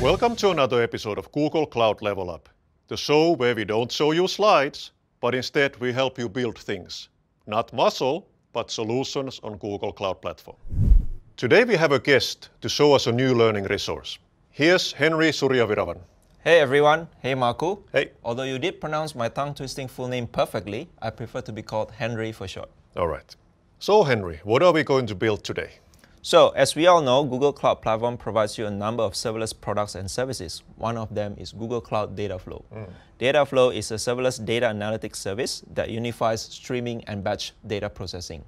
Welcome to another episode of Google Cloud Level Up, the show where we don't show you slides, but instead we help you build things. Not muscle, but solutions on Google Cloud Platform. Today we have a guest to show us a new learning resource. Here's Henry Suryawirawan. Hey everyone, hey Marku. Hey. Although you did pronounce my tongue-twisting full name perfectly, I prefer to be called Henry for short. All right. So Henry, what are we going to build today? So, as we all know, Google Cloud Platform provides you a number of serverless products and services. One of them is Google Cloud Dataflow. Dataflow is a serverless data analytics service that unifies streaming and batch data processing.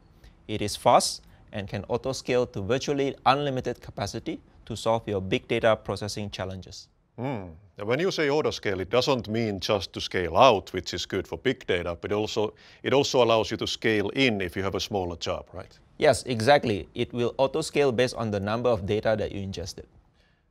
It is fast and can auto-scale to virtually unlimited capacity to solve your big data processing challenges. When you say auto-scale, it doesn't mean just to scale out, which is good for big data, but it also allows you to scale in if you have a smaller job, right? Yes, exactly. It will auto-scale based on the number of data that you ingested.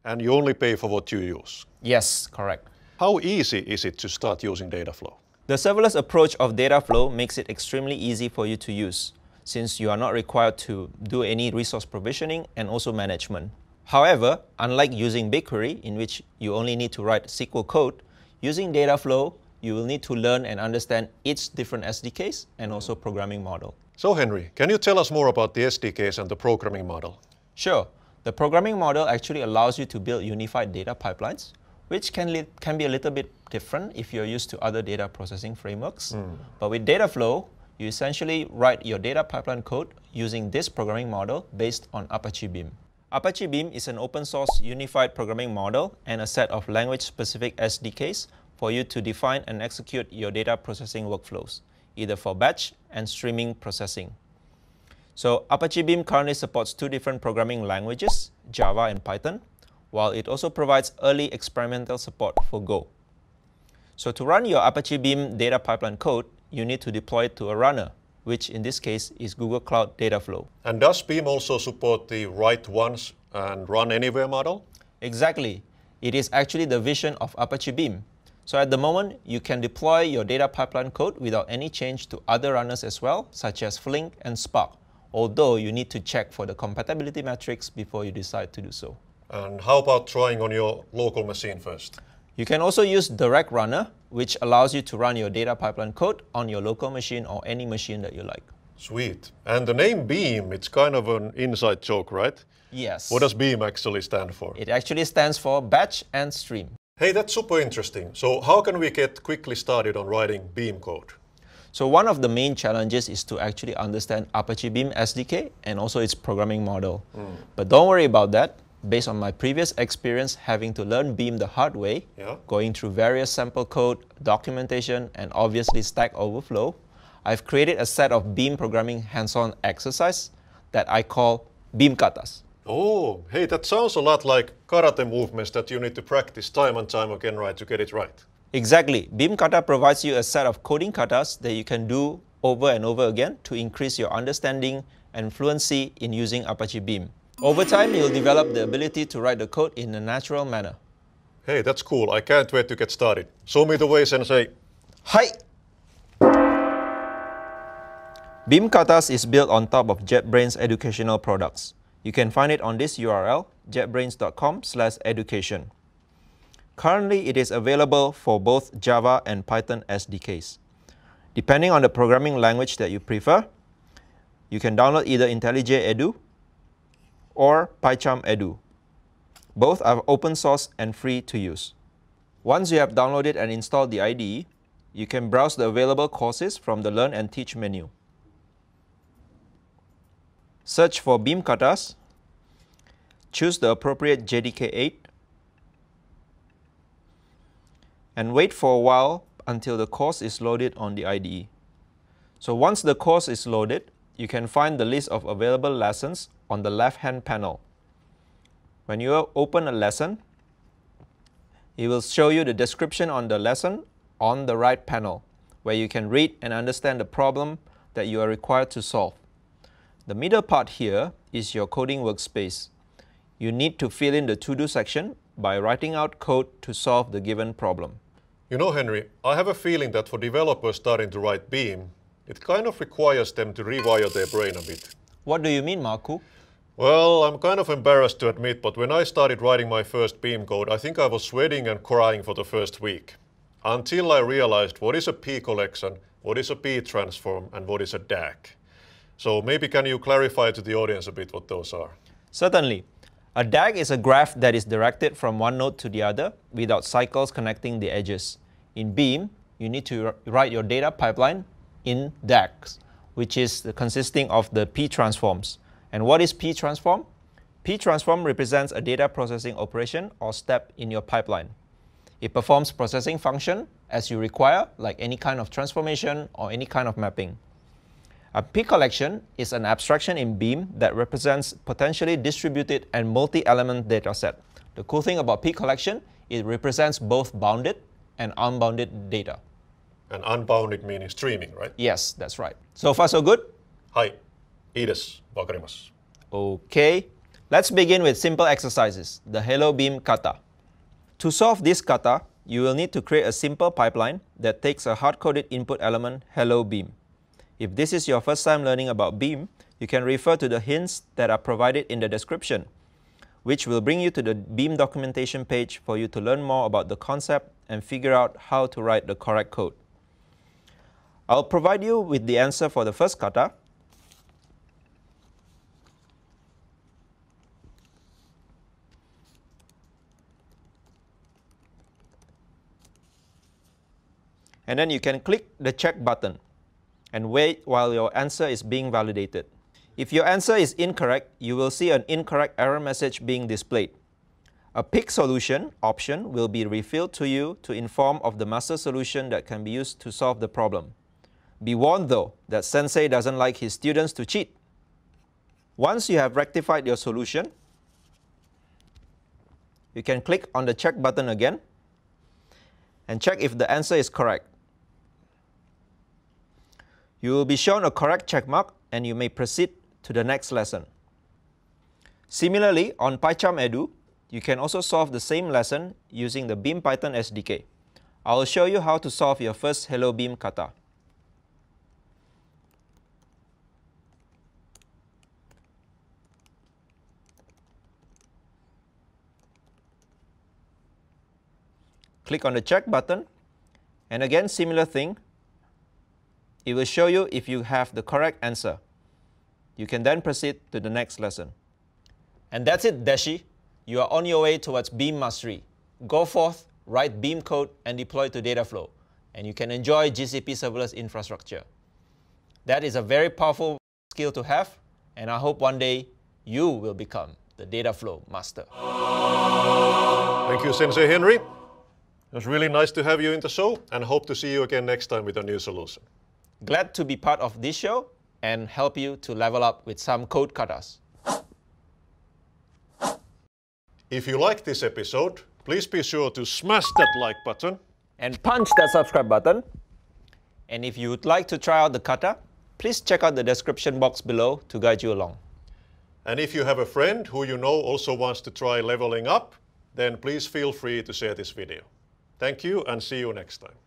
And you only pay for what you use? Yes, correct. How easy is it to start using Dataflow? The serverless approach of Dataflow makes it extremely easy for you to use, since you are not required to do any resource provisioning and also management. However, unlike using BigQuery, in which you only need to write SQL code, using Dataflow, you will need to learn and understand each different SDKs and also programming model. So Henry, can you tell us more about the SDKs and the programming model? Sure. The programming model actually allows you to build unified data pipelines, which can be a little bit different if you're used to other data processing frameworks. But with Dataflow, you essentially write your data pipeline code using this programming model based on Apache Beam. Apache Beam is an open-source unified programming model and a set of language-specific SDKs for you to define and execute your data processing workflows, either for batch and streaming processing. So Apache Beam currently supports two different programming languages, Java and Python, while it also provides early experimental support for Go. So to run your Apache Beam data pipeline code, you need to deploy it to a runner, which in this case is Google Cloud Dataflow. And does Beam also support the write once and run anywhere model? Exactly. It is actually the vision of Apache Beam. So at the moment, you can deploy your data pipeline code without any change to other runners as well, such as Flink and Spark, although you need to check for the compatibility metrics before you decide to do so. And how about trying on your local machine first? You can also use DirectRunner, which allows you to run your data pipeline code on your local machine or any machine that you like. Sweet. And the name Beam, it's kind of an inside joke, right? Yes. What does Beam actually stand for? It actually stands for Batch and Stream. Hey, that's super interesting. So how can we get quickly started on writing Beam code? So one of the main challenges is to actually understand Apache Beam SDK and also its programming model. But don't worry about that. Based on my previous experience having to learn Beam the hard way, going through various sample code, documentation, and obviously Stack Overflow, I've created a set of Beam programming hands-on exercise that I call Beam Katas. Oh, hey, that sounds a lot like karate movements that you need to practice time and time again, right, to get it right. Exactly. Beam Kata provides you a set of coding katas that you can do over and over again to increase your understanding and fluency in using Apache Beam. Over time, you'll develop the ability to write the code in a natural manner. Hey, that's cool. I can't wait to get started. Show me the ways and say, hi! Beam Katas is built on top of JetBrains educational products. You can find it on this URL, jetbrains.com/education. Currently, it is available for both Java and Python SDKs. Depending on the programming language that you prefer, you can download either IntelliJ Edu or PyCharm Edu. Both are open source and free to use. Once you have downloaded and installed the IDE, you can browse the available courses from the Learn and Teach menu. Search for Beam Katas, choose the appropriate JDK8, and wait for a while until the course is loaded on the IDE. So once the course is loaded, you can find the list of available lessons on the left-hand panel. When you open a lesson, it will show you the description on the lesson on the right panel, where you can read and understand the problem that you are required to solve. The middle part here is your coding workspace. You need to fill in the to-do section by writing out code to solve the given problem. You know, Henry, I have a feeling that for developers starting to write Beam, it kind of requires them to rewire their brain a bit. What do you mean, Marku? Well, I'm kind of embarrassed to admit, but when I started writing my first Beam code, I think I was sweating and crying for the first week. Until I realized what is a P-collection, what is a P-transform, and what is a DAG. So maybe can you clarify to the audience a bit what those are? Certainly. A DAG is a graph that is directed from one node to the other without cycles connecting the edges. In Beam, you need to write your data pipeline in DAGs, which is consisting of the P-transforms. And what is P-transform? P-transform represents a data processing operation or step in your pipeline. It performs processing function as you require, like any kind of transformation or any kind of mapping. A P-collection is an abstraction in Beam that represents potentially distributed and multi-element data set. The cool thing about P-collection, it represents both bounded and unbounded data. And unbounded meaning streaming, right? Yes, that's right. So far, so good? Hi. Ides, wakarimasu. Okay. Let's begin with simple exercises, the Hello Beam kata. To solve this kata, you will need to create a simple pipeline that takes a hard-coded input element, Hello Beam. If this is your first time learning about Beam, you can refer to the hints that are provided in the description, which will bring you to the Beam documentation page for you to learn more about the concept and figure out how to write the correct code. I'll provide you with the answer for the first kata. And then you can click the check button and wait while your answer is being validated. If your answer is incorrect, you will see an incorrect error message being displayed. A pick solution option will be refilled to you to inform of the master solution that can be used to solve the problem. Be warned though, that Sensei doesn't like his students to cheat. Once you have rectified your solution, you can click on the check button again and check if the answer is correct. You will be shown a correct checkmark and you may proceed to the next lesson. Similarly, on PyCharm Edu, you can also solve the same lesson using the Beam Python SDK. I will show you how to solve your first Hello Beam kata. Click on the check button and again similar thing. It will show you if you have the correct answer. You can then proceed to the next lesson. And that's it, Deshi. You are on your way towards Beam mastery. Go forth, write Beam code, and deploy to Dataflow. And you can enjoy GCP serverless infrastructure. That is a very powerful skill to have, and I hope one day you will become the Dataflow master. Thank you, Sensei Henry. It was really nice to have you in the show, and hope to see you again next time with a new solution. Glad to be part of this show and help you to level up with some code katas. If you like this episode, please be sure to smash that like button and punch that subscribe button. And if you would like to try out the kata, please check out the description box below to guide you along. And if you have a friend who you know also wants to try leveling up, then please feel free to share this video. Thank you and see you next time.